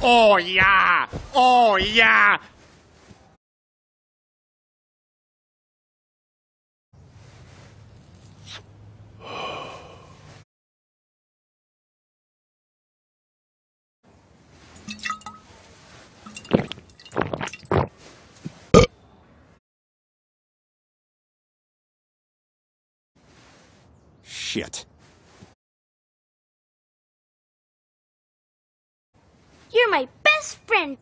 Oh yeah! Oh yeah! Shit. You're my best friend.